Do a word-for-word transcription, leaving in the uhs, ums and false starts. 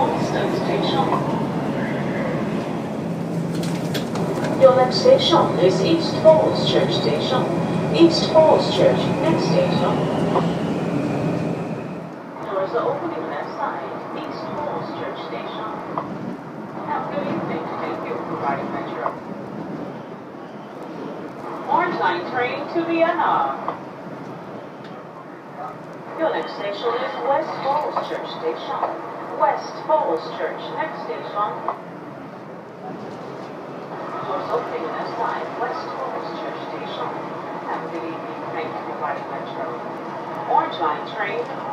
Folkestone station. Your next station is East Falls Church station. East Falls Church, next station. Doors are opening left side, East Falls Church station. Have a good evening. Thank you for riding Metro. Orange Line train to Vienna. Your next station is West Falls Church Station. West Falls Church, next station. Doors opening left side, West Falls Church Station. Have a good evening. Thank you for riding Metro. Orange Line train.